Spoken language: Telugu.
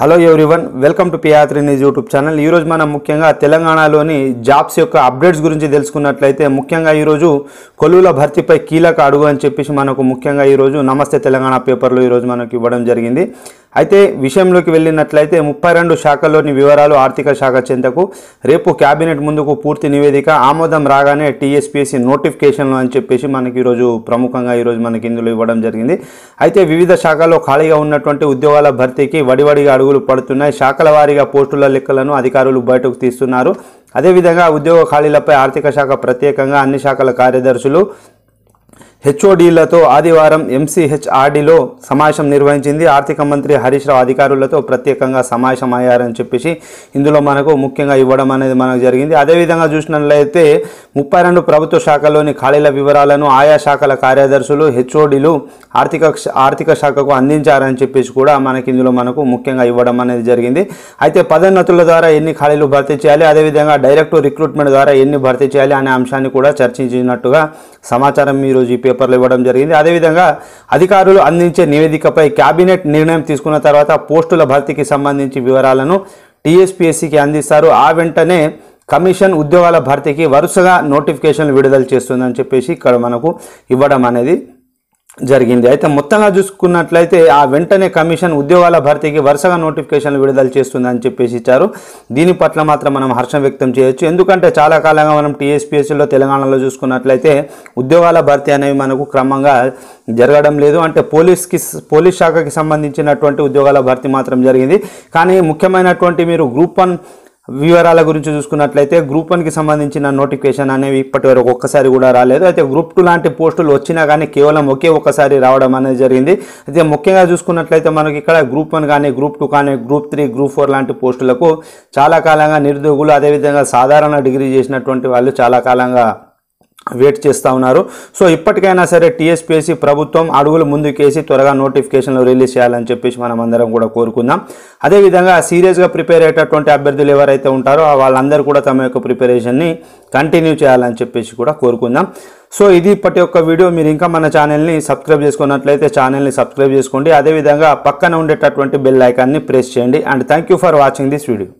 Hello everyone welcome to PR3 news YouTube channel. ఈ రోజు మనం ముఖ్యంగా తెలంగాణలోని జాబ్స్ యొక్క అప్డేట్స్ గురించి తెలుసుకున్నట్లయితే ముఖ్యంగా ఈ రోజు కొలువుల భర్తీపై కీలక అడుగు అని చెప్పేసి మనకు ముఖ్యంగా ఈ రోజు నమస్తే తెలంగాణ పేపర్లో ఈ రోజు మనకు ఇవ్వడం జరిగింది। అయితే విషయంలోకి వెళ్ళినట్లయితే 32 శాఖల్లోని వివరాలు ఆర్థిక శాఖ చెంతకు రేపు క్యాబినెట్ ముందుకు పూర్తి నివేదిక ఆమోదం రాగానే TSPSC నోటిఫికేషన్లు అని చెప్పేసి మనకి ఈ రోజు ప్రముఖంగా ఈ రోజు మనకి ఇందులో ఇవ్వడం జరిగింది। అయితే వివిధ శాఖల్లో ఖాళీగా ఉన్నటువంటి ఉద్యోగాల భర్తీకి వడివడిగా అడుగులు పడుతున్నాయి। శాఖల వారీగా పోస్టుల లెక్కలను అధికారులు బయటకు తీస్తున్నారు। అదే విధంగా ఉద్యోగ ఖాళీలపై ఆర్థిక శాఖ ప్రత్యేకంగా అన్ని శాఖల కార్యదర్శులు హెచ్ఓడీలతో ఆదివారం MCHRDలో సమావేశం నిర్వహించింది। ఆర్థిక మంత్రి హరీష్ రావు అధికారులతో ప్రత్యేకంగా సమావేశం అయ్యారని చెప్పేసి ఇందులో మనకు ముఖ్యంగా ఇవ్వడం అనేది మనకు జరిగింది। అదేవిధంగా చూసినట్లయితే 32 ప్రభుత్వ శాఖలోని ఖాళీల వివరాలను ఆయా శాఖల కార్యదర్శులు హెచ్ఓడీలు ఆర్థిక శాఖకు అందించారని చెప్పేసి కూడా మనకి ఇందులో మనకు ముఖ్యంగా ఇవ్వడం అనేది జరిగింది। అయితే పదోన్నతుల ద్వారా ఎన్ని ఖాళీలు భర్తీ చేయాలి, అదేవిధంగా డైరెక్ట్ రిక్రూట్మెంట్ ద్వారా ఎన్ని భర్తీ చేయాలి అనే అంశాన్ని కూడా చర్చించినట్టుగా సమాచారం ఈరోజు ఈ పేపర్లో ఇవ్వడం జరిగింది। అదేవిధంగా అధికారులు అందించే నివేదికపై క్యాబినెట్ నిర్ణయం తీసుకున్న తర్వాత పోస్టుల భర్తీకి సంబంధించి వివరాలను TSPSCకి అందిస్తారు। ఆ వెంటనే కమిషన్ ఉద్యోగాల భర్తీకి వరుసగా నోటిఫికేషన్లు విడుదల చేస్తుందని చెప్పేసి ఇక్కడ మనకు ఇవ్వడం అనేది జరిగింది। అయితే మొత్తంగా చూసుకున్నట్లయితే ఆ వెంటనే కమిషన్ ఉద్యోగాల భర్తీకి వరుసగా నోటిఫికేషన్లు విడుదల చేస్తుందని చెప్పేసి ఇచ్చారు। దీని పట్ల మాత్రం మనం హర్షం వ్యక్తం చేయొచ్చు, ఎందుకంటే చాలా కాలంగా మనం TSPSCలో తెలంగాణలో చూసుకున్నట్లయితే ఉద్యోగాల భర్తీ అనేవి మనకు క్రమంగా జరగడం లేదు। అంటే పోలీస్ శాఖకి సంబంధించినటువంటి ఉద్యోగాల భర్తీ మాత్రం జరిగింది, కానీ ముఖ్యమైనటువంటి మీరు గ్రూప్ 1 వివరాల గురించి చూసుకున్నట్లయితే గ్రూప్ 1కి సంబంధించిన నోటిఫికేషన్ అనేవి ఇప్పటి వరకు ఒక్కసారి కూడా రాలేదు। అయితే గ్రూప్ 2 లాంటి పోస్టులు వచ్చినా కానీ కేవలం ఒకే ఒక్కసారి రావడం అనేది జరిగింది। అయితే ముఖ్యంగా చూసుకున్నట్లయితే మనకి ఇక్కడ గ్రూప్ 1 కానీ గ్రూప్ 2 కానీ గ్రూప్ 3 గ్రూప్ 4 లాంటి పోస్టులకు చాలా కాలంగా నిరుద్యోగులు అదేవిధంగా సాధారణ డిగ్రీ చేసినటువంటి వాళ్ళు చాలా కాలంగా వెయిట్ చేస్తూ ఉన్నారు। సో ఇప్పటికైనా సరే TSPSC ప్రభుత్వం అడుగులు ముందుకేసి త్వరగా నోటిఫికేషన్లు రిలీజ్ చేయాలని చెప్పేసి మనం అందరం కూడా కోరుకుందాం। అదేవిధంగా సీరియస్గా ప్రిపేర్ అయ్యేటటువంటి అభ్యర్థులు ఎవరైతే ఉంటారో వాళ్ళందరూ కూడా తమ యొక్క ప్రిపరేషన్ని కంటిన్యూ చేయాలని చెప్పేసి కూడా కోరుకుందాం। సో ఇది ఇప్పటి యొక్క వీడియో, మీరు ఇంకా మన ఛానల్ని సబ్స్క్రైబ్ చేసుకున్నట్లయితే ఛానల్ని సబ్స్క్రైబ్ చేసుకోండి, అదేవిధంగా పక్కన ఉండేటటువంటి బెల్ ఐకాన్ని ప్రెస్ చేయండి। And thank you for watching this video.